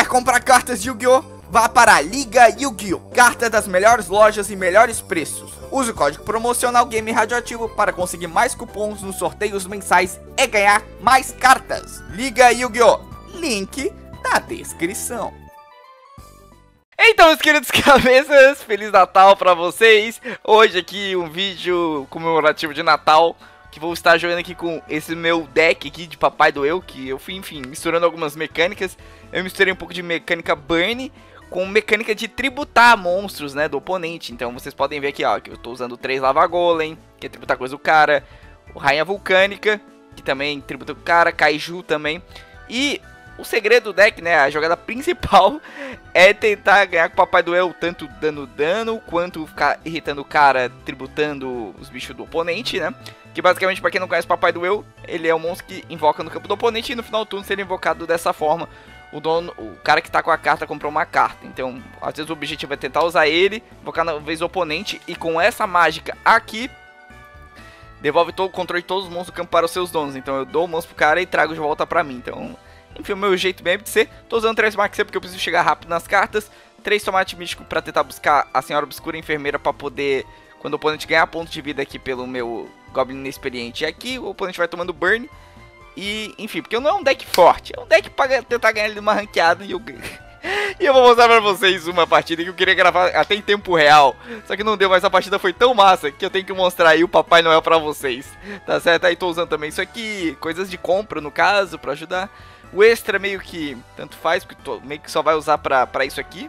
quer comprar cartas de Yu-Gi-Oh, vá para a Liga Yu-Gi-Oh, carta das melhores lojas e melhores preços. Use o código promocional Game Radioativo para conseguir mais cupons nos sorteios mensais e ganhar mais cartas. Liga Yu-Gi-Oh, link na descrição. Então, meus queridos cabeças, Feliz Natal pra vocês. Hoje aqui um vídeo comemorativo de Natal, que vou estar jogando aqui com esse meu deck aqui de Papai do Eu, que eu fui, enfim, misturando algumas mecânicas. Eu misturei um pouco de mecânica burn com mecânica de tributar monstros, né, do oponente. Então vocês podem ver aqui, ó, que eu tô usando 3 Lava Golem, que é tributar coisa do cara, o Rainha Vulcânica, que também tributa o cara, Kaiju também. E o segredo do deck, né, a jogada principal é tentar ganhar com o Papai do Eu, tanto dando dano, quanto ficar irritando o cara, tributando os bichos do oponente, né. Que basicamente, pra quem não conhece o Papai do Eu, ele é um monstro que invoca no campo do oponente e no final do turno, se ele é invocado dessa forma, o cara que tá com a carta comprou uma carta. Então, às vezes o objetivo é tentar usar ele, invocar na vez do oponente e com essa mágica aqui, devolve todo o controle de todos os monstros do campo para os seus donos. Então eu dou o monstro pro cara e trago de volta pra mim. Então, enfim, o meu jeito mesmo de ser. Tô usando 3 Maxer porque eu preciso chegar rápido nas cartas. 3 Tomate Místico pra tentar buscar a Senhora Obscura Enfermeira pra poder, quando o oponente ganhar ponto de vida aqui pelo meu Goblin Inexperiente, e aqui o oponente vai tomando burn. E, enfim, porque não é um deck forte, é um deck pra tentar ganhar ele numa ranqueada. E eu vou mostrar pra vocês uma partida que eu queria gravar até em tempo real, só que não deu, mas a partida foi tão massa que eu tenho que mostrar aí o Papai Noel pra vocês, tá certo? Aí tô usando também isso aqui, coisas de compra no caso, pra ajudar. O extra meio que tanto faz, porque meio que só vai usar pra isso aqui,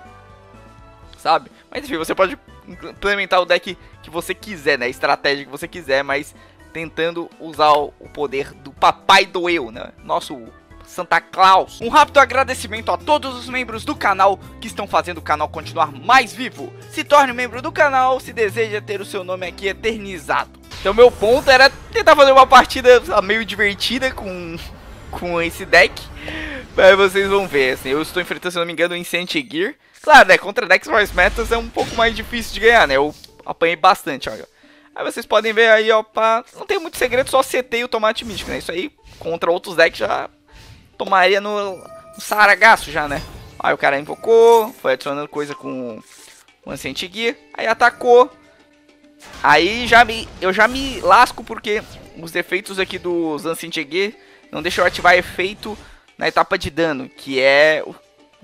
sabe? Mas enfim, você pode implementar o deck que você quiser, né? A estratégia que você quiser, mas tentando usar o poder do Papai do Eu, né? Nosso Santa Claus. Um rápido agradecimento a todos os membros do canal que estão fazendo o canal continuar mais vivo. Se torne um membro do canal se deseja ter o seu nome aqui eternizado. Então meu ponto era tentar fazer uma partida meio divertida com esse deck. Mas vocês vão ver, assim, eu estou enfrentando, se não me engano, o Ancient Gear. Claro, né, contra decks mais metas é um pouco mais difícil de ganhar, né, eu apanhei bastante, olha. Aí vocês podem ver aí, ó, não tem muito segredo, só CT o Tomate Místico, né, isso aí contra outros decks já tomaria no saragaço já, né. Aí o cara invocou, foi adicionando coisa com o Ancient Gear, aí atacou. Aí eu já me lasco porque os defeitos aqui dos Ancient Gear não deixam eu ativar efeito na etapa de dano, que é o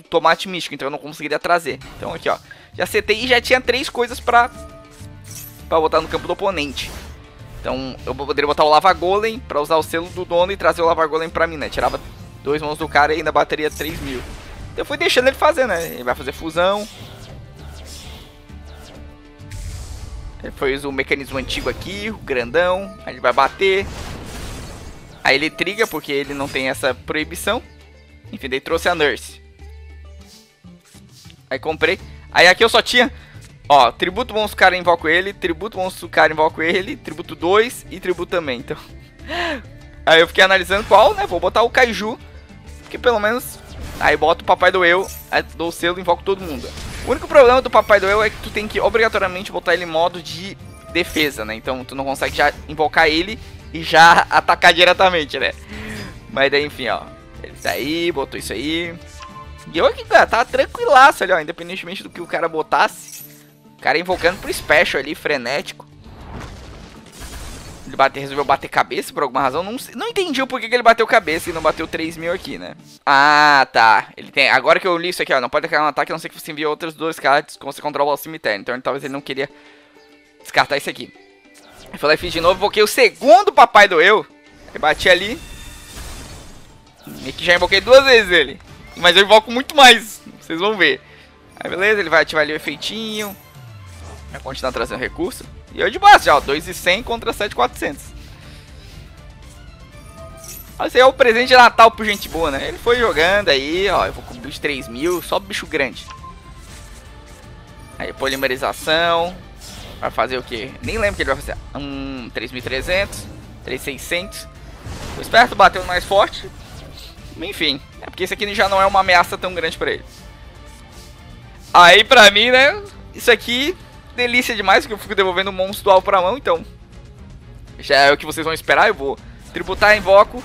Tomate Místico, então eu não conseguiria trazer. Então aqui, ó, já acertei e já tinha 3 coisas pra botar no campo do oponente. Então eu poderia botar o Lava Golem pra usar o selo do dono e trazer o Lava Golem pra mim, né? Tirava 2 mãos do cara e ainda bateria 3.000. Então eu fui deixando ele fazer, né? Ele vai fazer fusão. Ele fez o mecanismo antigo aqui, o grandão. Aí ele vai bater. Aí ele triga, porque ele não tem essa proibição. Enfim, daí trouxe a Nurse. Aí comprei. Aí aqui eu só tinha, ó, tributo monstro do cara, invoco ele. Tributo monstro do cara, invoco ele. Tributo 2 e tributo também, então. Aí eu fiquei analisando qual, né? Vou botar o Kaiju, porque pelo menos. Aí boto o Papai do Eu, aí dou o selo e invoco todo mundo. O único problema do Papai do Eu é que tu tem que obrigatoriamente botar ele em modo de defesa, né? Então tu não consegue já invocar ele e já atacar diretamente, né? Mas daí, enfim, ó, ele tá aí, botou isso aí. E eu aqui, cara, tava tranquilaço ali, ó, independentemente do que o cara botasse. O cara invocando pro special ali, frenético. Ele resolveu bater cabeça por alguma razão, não entendi o porquê que ele bateu cabeça e não bateu 3.000 aqui, né? Ah, tá, ele tem, agora que eu li isso aqui, ó, não pode atacar um ataque, a não ser que você envie outras 2 cartas, como você controla o cemitério. Então talvez ele não queria descartar isso aqui. Eu falei, fiz de novo, invoquei o segundo Papai do Eu. Eu bati ali. E que já invoquei 2 vezes ele. Mas eu invoco muito mais. Vocês vão ver. Aí beleza, ele vai ativar ali o efeitinho. Vai continuar trazendo recurso. E eu de base já, ó. 2.100 contra 7.400. Esse é o presente de Natal pro gente boa, né? Ele foi jogando aí, ó. Eu vou com o bicho 3.000, só bicho grande. Aí, polimerização. Vai fazer o que? Nem lembro o que ele vai fazer. 3.300, 3.600. O esperto bateu mais forte. Enfim, é porque esse aqui já não é uma ameaça tão grande pra ele. Aí pra mim, né? Isso aqui, delícia demais, porque eu fico devolvendo um monstro dual pra mão, então. Já é o que vocês vão esperar, eu vou tributar, invoco.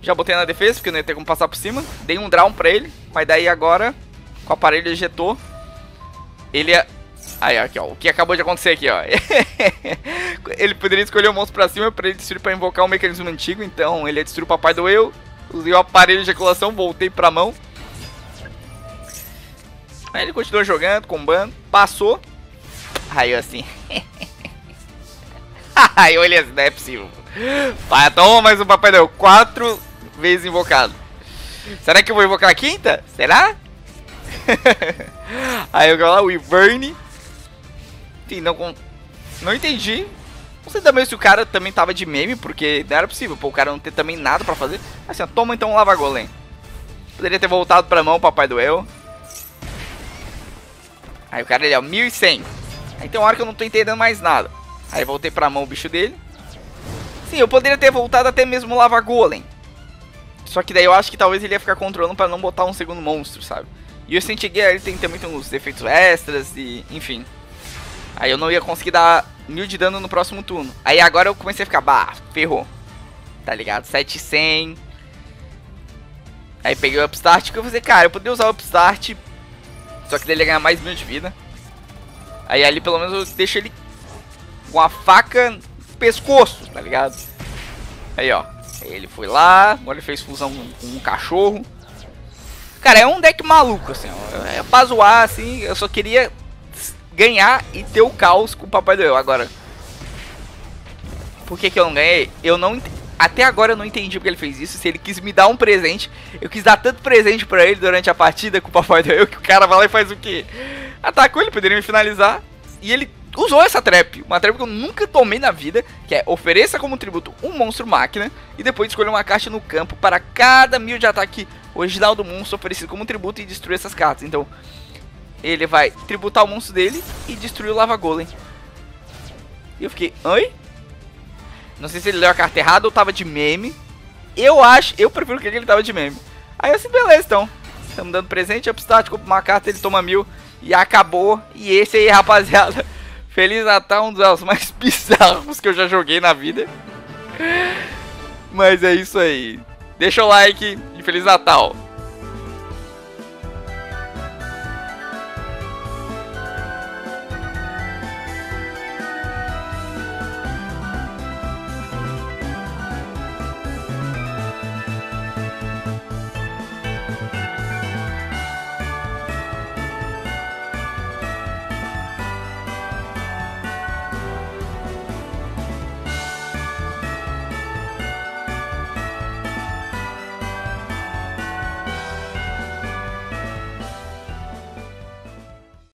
Já botei na defesa, porque não ia ter como passar por cima. Dei um drawn pra ele, mas daí agora, com o aparelho ejetor, ele é... Aí, aqui, ó, o que acabou de acontecer aqui, ó. Ele poderia escolher o monstro pra cima pra ele destruir, pra invocar um mecanismo antigo. Então, ele ia destruir o Papai do Eu. Usei o aparelho de ejaculação, voltei pra mão. Aí ele continuou jogando, combando, passou. Aí eu assim... Aí eu olhei assim, não é possível. Vai, toma mais um Papai do Eu. 4 vezes invocado. Será que eu vou invocar a quinta? Será? Aí eu vou lá, o Wyvern. Enfim, não entendi. Não sei também se o cara também tava de meme, porque não era possível, pô, o cara não ter também nada pra fazer. Assim, ó, toma então um Lava Golem. Poderia ter voltado pra mão, Papai do Eu. Aí o cara, ele é 1100. Aí tem uma hora que eu não tô entendendo mais nada. Aí voltei pra mão o bicho dele. Sim, eu poderia ter voltado até mesmo o Lava Golem. Só que daí eu acho que talvez ele ia ficar controlando pra não botar um segundo monstro, sabe? E o Ancient Gear, ele tem também uns efeitos extras e... Enfim. Aí eu não ia conseguir dar 1000 de dano no próximo turno. Aí agora eu comecei a ficar... Bah, ferrou. Tá ligado? 700. Aí peguei o Upstart que eu falei... Cara, eu poderia usar o Upstart. Só que daí ele ia ganhar mais 1000 de vida. Aí ali pelo menos eu deixo ele com a faca no pescoço, tá ligado? Aí, ó. Aí ele foi lá. Agora ele fez fusão com um cachorro. Cara, é um deck maluco, assim, ó. É pra zoar, assim, eu só queria ganhar e ter o caos com o Papai do Eu. Agora, por que que eu não ganhei? Eu não até agora eu não entendi porque ele fez isso. Se ele quis me dar um presente, eu quis dar tanto presente pra ele durante a partida com o Papai do Eu, que o cara vai lá e faz o quê? Atacou, ele poderia me finalizar. E ele usou essa trap, uma trap que eu nunca tomei na vida, que é ofereça como tributo um monstro máquina e depois escolha uma caixa no campo para cada 1000 de ataque original do monstro oferecido como tributo e destruir essas cartas. Então, ele vai tributar o monstro dele e destruir o Lava Golem. E eu fiquei, oi? Não sei se ele leu a carta errada ou tava de meme. Eu acho, eu prefiro que ele tava de meme. Aí eu assim, beleza, então. Estamos dando presente, Upstart, compra uma carta, ele toma 1000 e acabou. E esse aí, rapaziada, Feliz Natal, um dos mais bizarros que eu já joguei na vida. Mas é isso aí. Deixa o like e Feliz Natal.